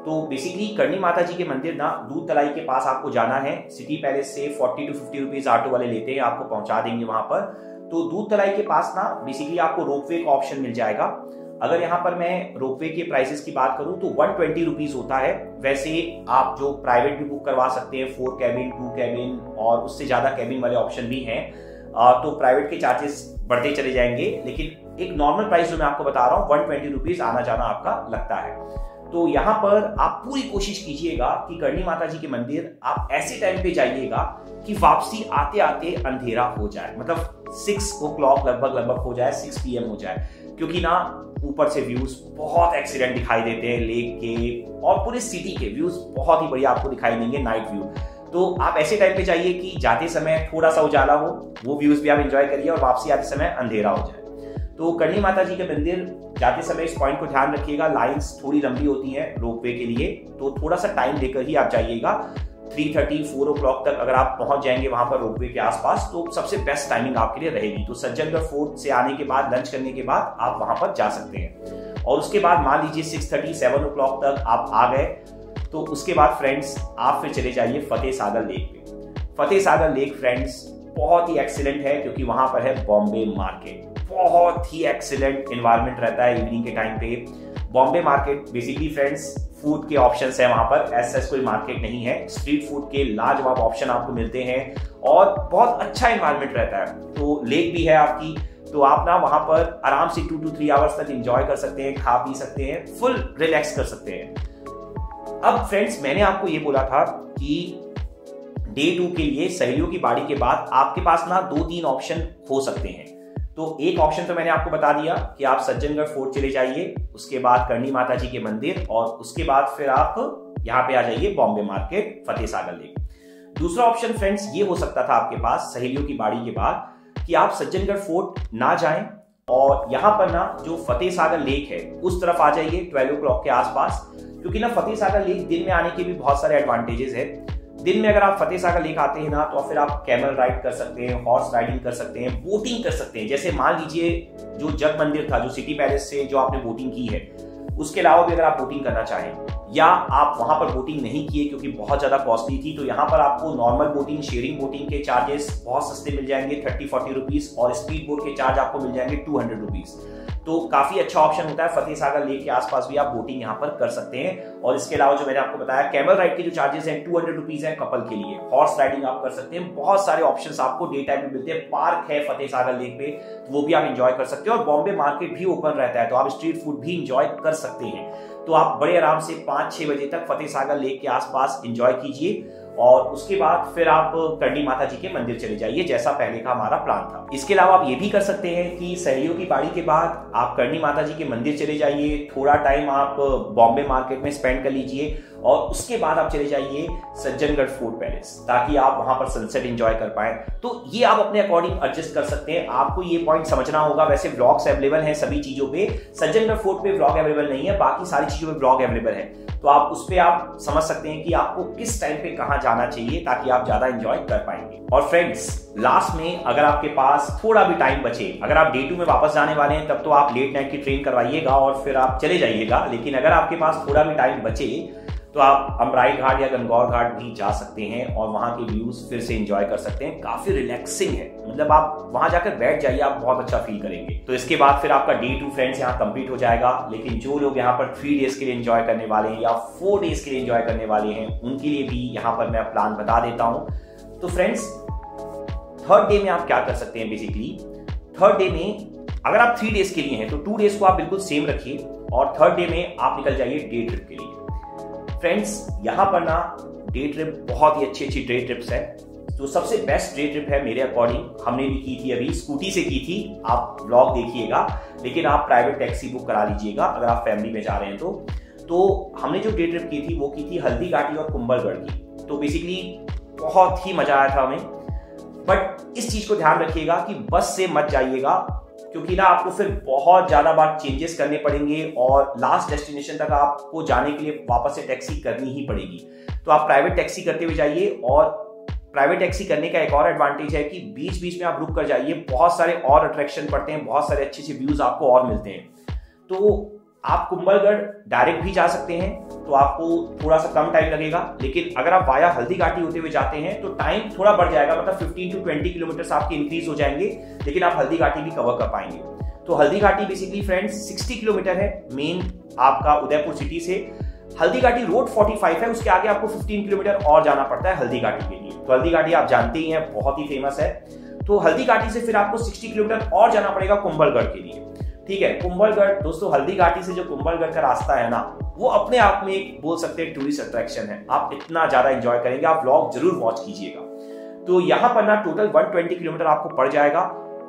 तो बेसिकली करणी माता जी के मंदिर ना दूध तलाई के पास आपको जाना है। सिटी पैलेस से forty to fifty rupees auto वाले लेते हैं, आपको पहुंचा देंगे वहां पर। तो दूध तलाई के पास ना बेसिकली आपको रोपवे का ऑप्शन मिल जाएगा। अगर यहाँ पर मैं रोपवे के प्राइसेस की बात करूँ तो वन ट्वेंटी रुपीज होता है। वैसे आप जो प्राइवेट भी बुक करवा सकते हैं, फोर कैबिन टू कैबिन और उससे ज्यादा कैबिन वाले ऑप्शन भी हैं, तो प्राइवेट के चार्जेस बढ़ते चले जाएंगे। लेकिन एक नॉर्मल प्राइस जो मैं आपको बता रहा हूँ वन ट्वेंटी रुपीज आना जाना आपका लगता है। तो यहाँ पर आप पूरी कोशिश कीजिएगा कि करणी माता जी के मंदिर आप ऐसे टाइम पे जाइएगा कि वापसी आते आते अंधेरा हो जाए, मतलब सिक्स ओ क्लॉक लगभग लगभग हो जाए, सिक्स पी एम हो जाए, क्योंकि ना ऊपर से व्यूज बहुत एक्सीडेंट दिखाई देते हैं लेक के, और पूरे सिटी के व्यूज बहुत ही बढ़िया आपको दिखाई देंगे नाइट व्यू। तो आप ऐसे टाइम पे जाइए कि जाते समय थोड़ा सा उजाला हो, वो व्यूज भी आप एंजॉय करिए, और वापसी आते समय अंधेरा हो जाए। तो करणी माता जी के मंदिर जाते समय इस पॉइंट को ध्यान रखिएगा, लाइंस थोड़ी लंबी होती हैं रोपवे के लिए, तो थोड़ा सा टाइम लेकर ही आप जाइएगा। Three thirty four o'clock तक अगर आप पहुंच जाएंगे वहां पर रोपवे के आसपास, तो सबसे बेस्ट टाइमिंग आपके लिए रहेगी। तो सज्जनगढ़ फोर्ट से आने के बाद, लंच करने के बाद आप वहां पर जा सकते हैं। और उसके बाद मान लीजिए six thirty seven o'clock तक आप आ गए तो उसके बाद फ्रेंड्स आप फिर चले जाइए फतेह सागर लेक पे। फतेह सागर लेक फ्रेंड्स बहुत ही एक्सीलेंट है क्योंकि वहां पर है बॉम्बे मार्केट। बहुत ही एक्सीलेंट इन्वायरमेंट रहता है इवनिंग के टाइम पे। Bombay market basically friends food के ऑप्शंस है वहां पर, ऐसा कोई मार्केट नहीं है, स्ट्रीट फूड के लाजवाब ऑप्शन आपको मिलते हैं और बहुत अच्छा इन्वायरमेंट रहता है। तो लेक भी है आपकी, तो आप ना वहां पर आराम से टू टू थ्री आवर्स तक एंजॉय कर सकते हैं, खा पी सकते हैं, फुल रिलैक्स कर सकते हैं। अब फ्रेंड्स मैंने आपको ये बोला था कि डे टू के लिए सहेलियों की बाड़ी के बाद आपके पास ना दो तीन ऑप्शन हो सकते हैं। तो एक ऑप्शन तो मैंने आपको बता दिया कि आप सज्जनगढ़ फोर्ट चले जाइए, उसके बाद करणी माता जी के मंदिर और उसके बाद फिर आप यहाँ पे आ जाइए बॉम्बे मार्केट फतेह सागर लेक। दूसरा ऑप्शन फ्रेंड्स ये हो सकता था आपके पास सहेलियों की बाड़ी के बाद कि आप सज्जनगढ़ फोर्ट ना जाएं और यहाँ पर ना जो फतेह सागर लेक है उस तरफ आ जाइए ट्वेल्व ओ क्लॉक के आसपास, क्योंकि ना फतेह सागर लेक दिन में आने के भी बहुत सारे एडवांटेजेस है। दिन में अगर आप फतेह सागर लेक आते हैं ना तो फिर आप कैमल राइड कर सकते हैं, हॉर्स राइडिंग कर सकते हैं, बोटिंग कर सकते हैं। जैसे मान लीजिए जो जगमंदिर था, जो सिटी पैलेस से जो आपने बोटिंग की है, उसके अलावा भी अगर आप बोटिंग करना चाहें या आप वहां पर बोटिंग नहीं किए क्योंकि बहुत ज्यादा कॉस्टली थी, तो यहाँ पर आपको नॉर्मल बोटिंग, शेयरिंग बोटिंग के चार्जेस बहुत सस्ते मिल जाएंगे, थर्टी फोर्टी रुपीज, और स्पीड बोट के चार्ज आपको मिल जाएंगे टू हंड्रेड रुपीज। तो काफी अच्छा ऑप्शन होता है, फतेह सागर लेक के आसपास भी आप बोटिंग यहाँ पर कर सकते हैं। और इसके अलावा जो मैंने आपको बताया कैमल राइड के जो चार्जेस हैं टू हंड्रेड रुपीज है कपल के लिए, हॉर्स राइडिंग आप कर सकते हैं। बहुत सारे ऑप्शंस आपको डे टाइम में मिलते हैं। पार्क है फतेह सागर लेक पे, तो वो भी आप इंजॉय कर सकते हैं और बॉम्बे मार्केट भी ओपन रहता है तो आप स्ट्रीट फूड भी इंजॉय कर सकते हैं। तो आप बड़े आराम से पाँच छः बजे तक फतेह सागर लेक के आसपास इंजॉय कीजिए और उसके बाद फिर आप करणी माता जी के मंदिर चले जाइए, जैसा पहले का हमारा प्लान था। इसके अलावा आप ये भी कर सकते हैं कि सहेलियों की बाड़ी के बाद आप करणी माता जी के मंदिर चले जाइए, थोड़ा टाइम आप बॉम्बे मार्केट में स्पेंड कर लीजिए और उसके बाद आप चले जाइए सज्जनगढ़ फोर्ट पैलेस, ताकि आप वहां पर सनसेट एंजॉय कर पाए। तो ये आप अपने अकॉर्डिंग एडजस्ट कर सकते हैं, आपको ये पॉइंट समझना होगा। वैसे ब्लॉग्स अवेलेबल हैं सभी चीजों पे, सज्जनगढ़ फोर्ट पे ब्लॉग अवेलेबल नहीं है, बाकी सारी चीजों पे ब्लॉग अवेलेबल है, तो आप उस पर आप समझ सकते हैं कि आपको किस टाइम पे कहाँ जाना चाहिए ताकि आप ज्यादा एंजॉय कर पाएंगे। और फ्रेंड्स लास्ट में अगर आपके पास थोड़ा भी टाइम बचे, अगर आप डे टू में वापस जाने वाले हैं तब तो आप लेट नाइट की ट्रेन करवाइएगा और फिर आप चले जाइएगा, लेकिन अगर आपके पास थोड़ा भी टाइम बचे तो आप अमराई घाट या गंगौर घाट भी जा सकते हैं और वहां के व्यूज फिर से एंजॉय कर सकते हैं। काफी रिलैक्सिंग है, मतलब आप वहां जाकर बैठ जाइए, आप बहुत अच्छा फील करेंगे। तो इसके बाद फिर आपका डे टू फ्रेंड्स यहाँ कंप्लीट हो जाएगा, लेकिन जो लोग यहाँ पर थ्री डेज के लिए एंजॉय करने वाले हैं या फोर डेज के लिए एंजॉय करने वाले हैं उनके लिए भी यहाँ पर मैं प्लान बता देता हूँ। तो फ्रेंड्स थर्ड डे में आप क्या कर सकते हैं, बेसिकली थर्ड डे में अगर आप थ्री डेज के लिए हैं तो टू डेज को आप बिल्कुल सेम रखिए और थर्ड डे में आप निकल जाइए डे ट्रिप के लिए। फ्रेंड्स यहाँ पर ना डे ट्रिप बहुत ही अच्छी अच्छी डे ट्रिप्स है, तो सबसे बेस्ट डे ट्रिप है मेरे अकॉर्डिंग, हमने भी की थी, अभी स्कूटी से की थी, आप ब्लॉग देखिएगा, लेकिन आप प्राइवेट टैक्सी बुक करा लीजिएगा अगर आप फैमिली में जा रहे हैं तो। तो हमने जो डे ट्रिप की थी वो की थी हल्दीघाटी और कुंभलगढ़ की, तो बेसिकली बहुत ही मजा आया था हमें। बट इस चीज को ध्यान रखिएगा कि बस से मत जाइएगा, क्योंकि ना आपको फिर बहुत ज्यादा बार चेंजेस करने पड़ेंगे और लास्ट डेस्टिनेशन तक आपको जाने के लिए वापस से टैक्सी करनी ही पड़ेगी। तो आप प्राइवेट टैक्सी करते हुए जाइए, और प्राइवेट टैक्सी करने का एक और एडवांटेज है कि बीच बीच में आप रुक कर जाइए, बहुत सारे और अट्रैक्शन पड़ते हैं, बहुत सारे अच्छे अच्छे व्यूज आपको और मिलते हैं। तो आप कुंभलगढ़ डायरेक्ट भी जा सकते हैं, तो आपको थोड़ा सा कम टाइम लगेगा, लेकिन अगर आप वाया हल्दीघाटी होते हुए जाते हैं तो टाइम थोड़ा बढ़ जाएगा, मतलब फिफ्टीन टू ट्वेंटी किलोमीटर्स आपके इंक्रीज हो जाएंगे, लेकिन आप हल्दीघाटी भी कवर कर पाएंगे। तो Haldighati basically friends sixty kilometre है मेन आपका उदयपुर सिटी से, हल्दीघाटी रोड फोर्टी फाइव है, उसके आगे आपको फिफ्टीन किलोमीटर और जाना पड़ता है हल्दीघाटी के लिए। तो हल्दीघाटी आप जानते ही हैं, बहुत ही फेमस है। तो हल्दीघाटी से फिर आपको सिक्सटी किलोमीटर और जाना पड़ेगा कुंभलगढ़ के लिए, ठीक है। कुंभलगढ़ दोस्तों, हल्दीघाटी से जो कुंभलगढ़ का रास्ता है ना वो अपने आप में एक बोल सकते हैं टूरिस्ट अट्रैक्शन है, आप इतना ज्यादा एंजॉय करेंगे, आप व्लॉग जरूर वॉच कीजिएगा। तो यहाँ पर ना टोटल एक सौ बीस किलोमीटर आपको पड़ जाएगा।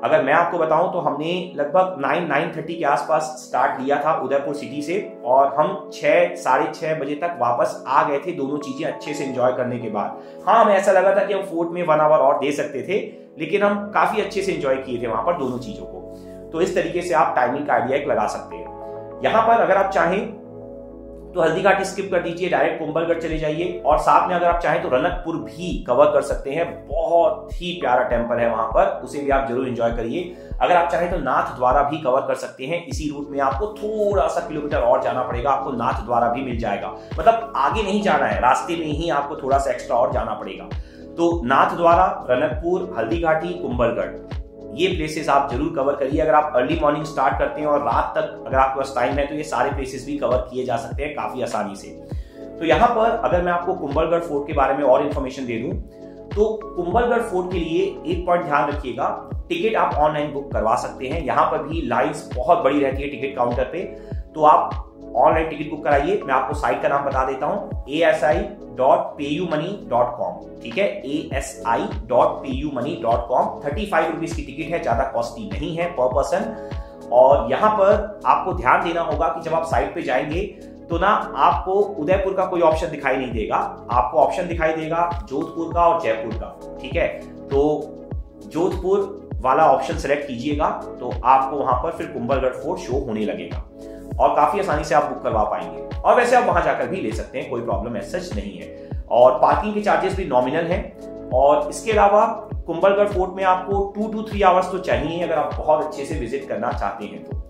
अगर मैं आपको बताऊं तो हमने लगभग नाइन नाइन थर्टी के आसपास स्टार्ट लिया था उदयपुर सिटी से और हम छः साढ़े छः बजे तक वापस आ गए थे, दोनों चीजें अच्छे से एंजॉय करने के बाद। हाँ, हमें ऐसा लगा था कि हम फोर्ट में वन आवर और दे सकते थे, लेकिन हम काफी अच्छे से एंजॉय किए थे वहां पर दोनों चीजों को। तो इस तरीके से आप टाइमिंग का आइडिया एक लगा सकते हैं। यहाँ पर अगर आप चाहें तो हल्दी घाटी स्किप कर दीजिए, डायरेक्ट कुंभलगढ़ चले जाइए। और साथ में अगर आप चाहें तो रनकपुर भी कवर कर सकते हैं, बहुत ही प्यारा टेम्पल है वहां पर, उसे भी आप जरूर एंजॉय करिए। अगर आप चाहें तो नाथ द्वारा भी कवर कर सकते हैं, इसी रूट में आपको थोड़ा सा किलोमीटर और जाना पड़ेगा, आपको नाथ द्वारा भी मिल जाएगा, मतलब आगे नहीं जाना है, रास्ते में ही आपको थोड़ा सा एक्स्ट्रा और जाना पड़ेगा। तो नाथ द्वारा, रनकपुर, हल्दी घाटी, कुंभलगढ़, ये प्लेसेस आप जरूर कवर करिए। अगर आप अर्ली मॉर्निंग स्टार्ट करते हैं और रात तक अगर आपके पास टाइम है तो ये सारे प्लेसेस भी कवर किए जा सकते हैं काफी आसानी से। तो यहाँ पर अगर मैं आपको कुंभलगढ़ फोर्ट के बारे में और इन्फॉर्मेशन दे दूं तो कुंभलगढ़ फोर्ट के लिए एक पॉइंट ध्यान रखिएगा, टिकट आप ऑनलाइन बुक करवा सकते हैं। यहाँ पर भी लाइन्स बहुत बड़ी रहती है टिकट काउंटर पे, तो आप ऑनलाइन टिकट बुक कराइए। मैं आपको साइट का नाम बता देता हूँ, A S I dot PayUMoney dot com, ठीक है, A S I dot PayUMoney dot com. Thirty five rupees की टिकट है, ज्यादा कॉस्टली नहीं है पर पर्सन। और यहाँ पर आपको ध्यान देना होगा कि जब आप साइट पे जाएंगे तो ना आपको उदयपुर का कोई ऑप्शन दिखाई नहीं देगा, आपको ऑप्शन दिखाई देगा जोधपुर का और जयपुर का, ठीक है। तो जोधपुर वाला ऑप्शन सेलेक्ट कीजिएगा तो आपको वहां पर फिर कुंभलगढ़ फोर्ट शो होने लगेगा और काफी आसानी से आप बुक करवा पाएंगे। और वैसे आप वहां जाकर भी ले सकते हैं, कोई प्रॉब्लम ऐसा नहीं है। और पार्किंग के चार्जेस भी नॉमिनल हैं। और इसके अलावा कुंभलगढ़ फोर्ट में आपको टू टू थ्री आवर्स तो चाहिए अगर आप बहुत अच्छे से विजिट करना चाहते हैं। तो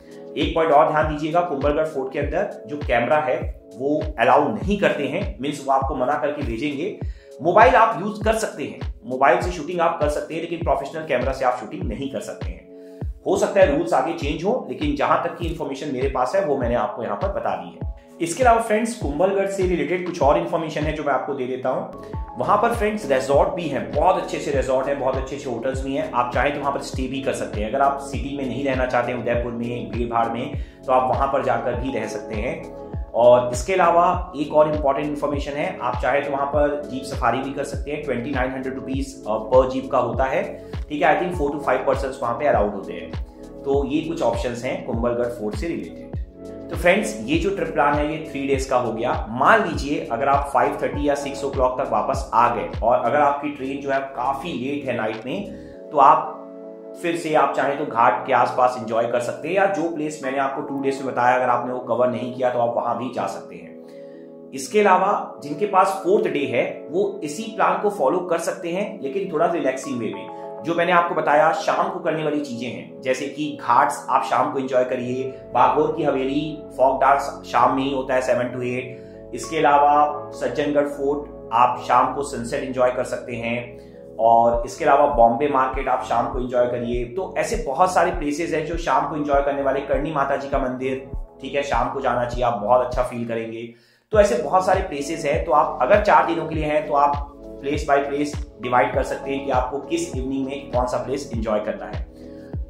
एक पॉइंट और ध्यान दीजिएगा, कुंभलगढ़ फोर्ट के अंदर जो कैमरा है वो अलाउ नहीं करते हैं, मीन्स वो आपको मना करके भेजेंगे। मोबाइल आप यूज कर सकते हैं, मोबाइल से शूटिंग आप कर सकते हैं, लेकिन प्रोफेशनल कैमरा से आप शूटिंग नहीं कर सकते हैं। हो सकता है रूल्स आगे चेंज हो, लेकिन जहां तक की इन्फॉर्मेशन मेरे पास है वो मैंने आपको यहां पर बता दी है। इसके अलावा फ्रेंड्स, कुंभलगढ़ से रिलेटेड कुछ और इन्फॉर्मेशन है जो मैं आपको दे देता हूं। वहां पर फ्रेंड्स रिजॉर्ट भी हैं, बहुत अच्छे से रिजॉर्ट हैं, बहुत अच्छे अच्छे होटल्स भी हैं, आप चाहे तो वहां पर स्टे भी कर सकते हैं। अगर आप सिटी में नहीं रहना चाहते हैं, उदयपुर में, भीड़ भाड़ में, तो आप वहां पर जाकर भी रह सकते हैं। और इसके अलावा एक और इम्पॉर्टेंट इन्फॉर्मेशन है, आप चाहे तो वहाँ पर जीप सफारी भी कर सकते हैं, ट्वेंटी नाइन हंड्रेड रुपीज़ पर जीप का होता है, ठीक है। I think four to five persons वहाँ पे अलाउड होते हैं। तो ये कुछ ऑप्शंस हैं कुंभलगढ़ फोर्ट से रिलेटेड। तो फ्रेंड्स, ये जो ट्रिप प्लान है ये थ्री डेज का हो गया। मान लीजिए अगर आप फाइव थर्टी या सिक्स ओ क्लॉक तक वापस आ गए और अगर आपकी ट्रेन जो है काफ़ी लेट है नाइट में, तो आप फिर से आप चाहें तो घाट के आसपास एंजॉय कर सकते हैं, या जो प्लेस मैंने आपको टू डेज में बताया अगर आपने वो कवर नहीं किया तो आप वहां भी जा सकते हैं। इसके अलावा जिनके पास फोर्थ डे है वो इसी प्लान को फॉलो कर सकते हैं, लेकिन थोड़ा रिलैक्सिंग वे में। जो मैंने आपको बताया शाम को करने वाली चीजें हैं, जैसे कि घाट्स आप शाम को एंजॉय करिए, बागोर की हवेली, फॉक डांस शाम में ही होता है सेवन टू एट। इसके अलावा सज्जनगढ़ फोर्ट आप शाम को सनसेट एंजॉय कर सकते हैं, और इसके अलावा बॉम्बे मार्केट आप शाम को एंजॉय करिए। तो ऐसे बहुत सारे प्लेसेस हैं जो शाम को एंजॉय करने वाले, करनी माता जी का मंदिर, ठीक है, शाम को जाना चाहिए, आप बहुत अच्छा फील करेंगे। तो ऐसे बहुत सारे प्लेसेस हैं। तो आप अगर चार दिनों के लिए हैं तो आप प्लेस बाय प्लेस डिवाइड कर सकते हैं कि आपको किस इवनिंग में कौन सा प्लेस एंजॉय करना है।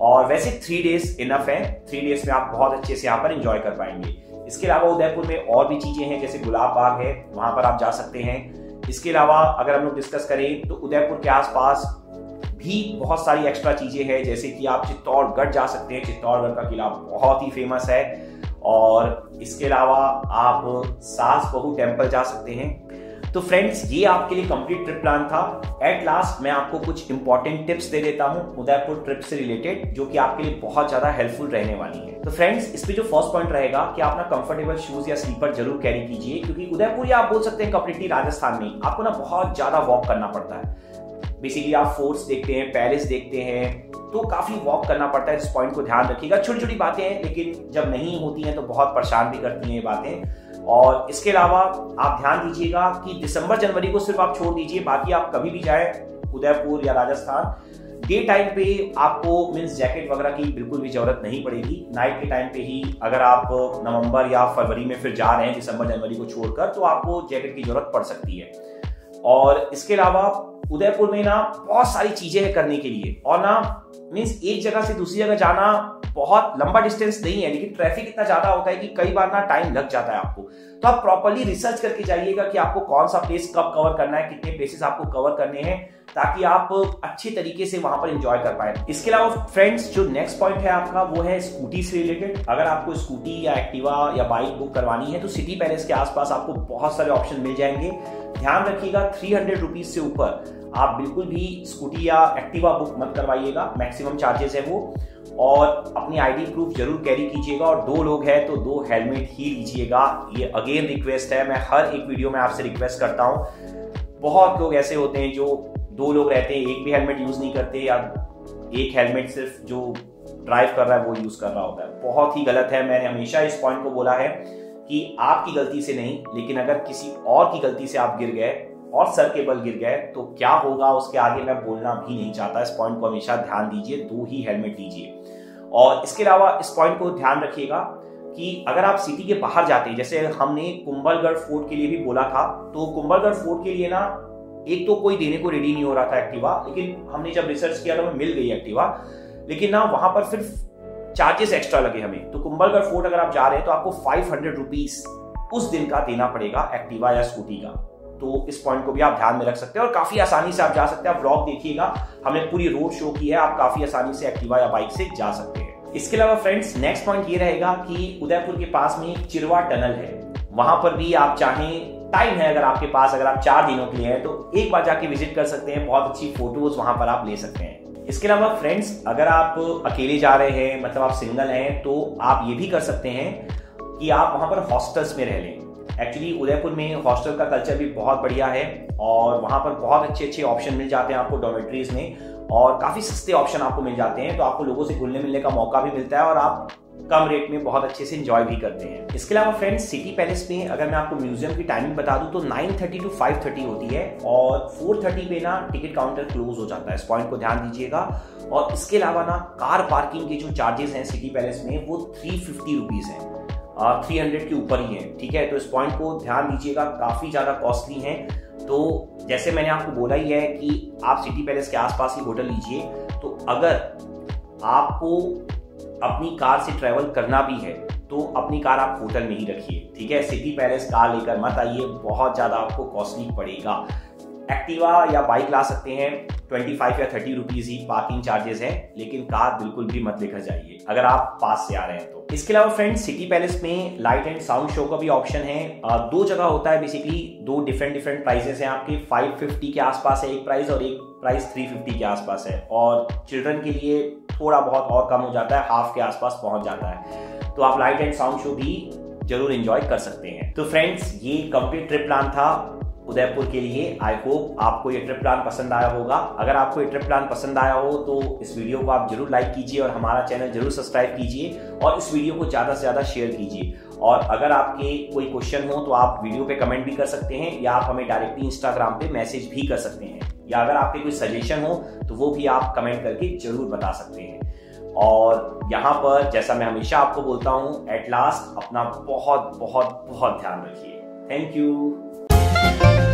और वैसे थ्री डेज इनफ है, थ्री डेज में आप बहुत अच्छे से यहाँ पर एंजॉय कर पाएंगे। इसके अलावा उदयपुर में और भी चीजें हैं, जैसे गुलाब बाग है, वहां पर आप जा सकते हैं। इसके अलावा अगर हम लोग डिस्कस करें तो उदयपुर के आसपास भी बहुत सारी एक्स्ट्रा चीजें हैं, जैसे कि आप चित्तौड़गढ़ जा सकते हैं, चित्तौड़गढ़ का किला बहुत ही फेमस है। और इसके अलावा आप सास बहू टेम्पल जा सकते हैं। तो फ्रेंड्स, ये आपके लिए कंप्लीट ट्रिप प्लान था। एट लास्ट मैं आपको कुछ इंपॉर्टेंट टिप्स दे देता हूं उदयपुर ट्रिप से रिलेटेड, जो कि आपके लिए बहुत ज्यादा हेल्पफुल रहने वाली है। तो फ्रेंड्स, इस पे जो फर्स्ट पॉइंट रहेगा कि आप ना कंफर्टेबल शूज या स्लीपर जरूर कैरी कीजिए, क्योंकि उदयपुर या आप बोल सकते हैं कंप्लीटली राजस्थान में आपको ना बहुत ज्यादा वॉक करना पड़ता है। बेसिकली आप फोर्ट्स देखते हैं, पैलेस देखते हैं, तो काफी वॉक करना पड़ता है। इस पॉइंट को ध्यान रखिएगा। छोटी छोटी बातें हैं, लेकिन जब नहीं होती हैं तो बहुत परेशान भी करती हैं ये बातें। और इसके अलावा आप ध्यान दीजिएगा कि दिसंबर जनवरी को सिर्फ आप छोड़ दीजिए, बाकी आप कभी भी जाए उदयपुर या राजस्थान, डे टाइम पे आपको मीन्स जैकेट वगैरह की बिल्कुल भी जरूरत नहीं पड़ेगी। नाइट के टाइम पे ही अगर आप नवंबर या फरवरी में फिर जा रहे हैं दिसंबर जनवरी को छोड़कर, तो आपको जैकेट की जरूरत पड़ सकती है। और इसके अलावा उदयपुर में ना बहुत सारी चीजें हैं करने के लिए, और ना मीन्स एक जगह से दूसरी जगह जाना बहुत लंबा डिस्टेंस नहीं है, लेकिन ट्रैफिक इतना ज्यादा होता है कि कई बार ना टाइम लग जाता है आपको। तो आप प्रॉपर्ली रिसर्च करके जाइएगा कि आपको कौन सा प्लेस कब कवर करना है, कितने प्लेसेस आपको कवर करने हैं, ताकि आप अच्छे तरीके से वहां पर एंजॉय कर पाए। इसके अलावा फ्रेंड्स, जो नेक्स्ट पॉइंट है आपका वो है स्कूटी से रिलेटेड। अगर आपको स्कूटी या एक्टिवा या बाइक बुक करवानी है तो सिटी पैलेस के आसपास आपको बहुत सारे ऑप्शन मिल जाएंगे। ध्यान रखिएगा, थ्री हंड्रेड रुपीज से ऊपर आप बिल्कुल भी स्कूटी या एक्टिवा बुक मत करवाइएगा, मैक्सिमम चार्जेस है वो। और अपनी आईडी प्रूफ जरूर कैरी कीजिएगा और दो लोग हैं तो दो हेलमेट ही लीजिएगा। ये अगेन रिक्वेस्ट है, मैं हर एक वीडियो में आपसे रिक्वेस्ट करता हूँ। बहुत लोग ऐसे होते हैं जो दो लोग रहते हैं, एक भी हेलमेट यूज़ नहीं करते या एक हेलमेट सिर्फ जो ड्राइव कर रहा है वो यूज़ कर रहा होता है। बहुत ही गलत है। मैंने हमेशा इस पॉइंट को बोला है कि आपकी गलती से नहीं, लेकिन अगर किसी और की गलती से आप गिर गए और सर के बल गिर गए तो क्या होगा उसके आगे मैं बोलना भी नहीं चाहता। इस पॉइंट को हमेशा ध्यान दीजिए, दो ही हेलमेट लीजिए। और इसके अलावा इस पॉइंट को ध्यान रखिएगा कि अगर आप सिटी के बाहर जाते हैं, जैसे हमने कुंभलगढ़ फोर्ट के लिए भी बोला था, तो कुंभलगढ़ फोर्ट के लिए ना एक तो कोई देने को रेडी नहीं हो रहा था एक्टिवा, लेकिन हमने जब रिसर्च किया तो हमें मिल गई एक्टिवा, लेकिन ना वहां पर सिर्फ चार्जेस एक्स्ट्रा लगे हमें। तो कुंभलगढ़ फोर्ट अगर आप जा रहे हैं तो आपको फाइव हंड्रेड रुपीज उस दिन का देना पड़ेगा एक्टिवा या स्कूटी का। तो इस पॉइंट को भी आप ध्यान में रख सकते हैं और काफी आसानी से आप जा सकते हैं। आप व्लॉग देखिएगा, हमने पूरी रोड शो की है, आप काफी आसानी से एक्टिवा या बाइक से जा सकते हैं। इसके अलावा फ्रेंड्स नेक्स्ट पॉइंट ये रहेगा कि उदयपुर के पास में चिरवा टनल है, वहां पर भी आप चाहें, टाइम है अगर आपके पास, अगर आप चार दिनों के लिए हैं तो एक बार जाके विजिट कर सकते हैं। बहुत अच्छी फोटोज वहां पर आप ले सकते हैं। इसके अलावा फ्रेंड्स अगर आप अकेले जा रहे हैं, मतलब आप सिंगल हैं, तो आप ये भी कर सकते हैं कि आप वहां पर हॉस्टल्स में रह लें। एक्चुअली उदयपुर में हॉस्टल का कल्चर भी बहुत बढ़िया है और वहां पर बहुत अच्छे अच्छे ऑप्शन मिल जाते हैं आपको डॉर्मेटरीज में, और काफी सस्ते ऑप्शन आपको मिल जाते हैं। तो आपको लोगों से घुलने मिलने का मौका भी मिलता है और आप कम रेट में बहुत अच्छे से एंजॉय भी करते हैं। इसके अलावा फ्रेंड्स सिटी पैलेस में अगर मैं आपको म्यूजियम की टाइमिंग बता दूं तो nine thirty to five thirty होती है और फोर थर्टी पे ना टिकट काउंटर क्लोज हो जाता है। इस पॉइंट को ध्यान दीजिएगा। और इसके अलावा ना कार पार्किंग के जो चार्जेस हैं सिटी पैलेस में वो थ्री फिफ्टी रुपीज़ हैं, थ्री हंड्रेड के ऊपर ही है, ठीक है। तो इस पॉइंट को ध्यान दीजिएगा, काफ़ी ज़्यादा कॉस्टली हैं। तो जैसे मैंने आपको बोला ही है कि आप सिटी पैलेस के आसपास ही होटल लीजिए। तो अगर आपको अपनी कार से ट्रैवल करना भी है तो अपनी कार आप होटल में ही रखिए, ठीक है। सिटी पैलेस कार लेकर मत आइए, बहुत ज़्यादा आपको कॉस्टली पड़ेगा। एक्टिवा या बाइक ला सकते हैं, ट्वेंटी फाइव या थर्टी रुपीज़ ही पार्किंग चार्जेस हैं, लेकिन कार बिल्कुल भी मत लेकर जाइए अगर आप पास से आ रहे हैं तो। इसके अलावा फ्रेंड्स सिटी पैलेस में लाइट एंड साउंड शो का भी ऑप्शन है। दो जगह होता है बेसिकली, दो डिफरेंट डिफरेंट प्राइजेस हैं आपके। फाइव फिफ्टी के आसपास है एक प्राइस और एक प्राइस थ्री फिफ्टी के आसपास है, और चिल्ड्रन के लिए थोड़ा बहुत और कम हो जाता है, हाफ के आसपास पहुंच जाता है। तो आप लाइट एंड साउंड शो भी जरूर एंजॉय कर सकते हैं। तो फ्रेंड्स ये कंप्लीट ट्रिप प्लान था उदयपुर के लिए। आई होप आपको ये ट्रिप प्लान पसंद आया होगा। अगर आपको ये ट्रिप प्लान पसंद आया हो तो इस वीडियो को आप जरूर लाइक कीजिए और हमारा चैनल जरूर सब्सक्राइब कीजिए और इस वीडियो को ज़्यादा से ज़्यादा शेयर कीजिए। और अगर आपके कोई क्वेश्चन हो तो आप वीडियो पे कमेंट भी कर सकते हैं या आप हमें डायरेक्टली इंस्टाग्राम पे मैसेज भी कर सकते हैं, या अगर आपके कोई सजेशन हो तो वो भी आप कमेंट करके जरूर बता सकते हैं। और यहाँ पर जैसा मैं हमेशा आपको बोलता हूँ, एट लास्ट अपना बहुत बहुत बहुत ध्यान रखिए। Thank you.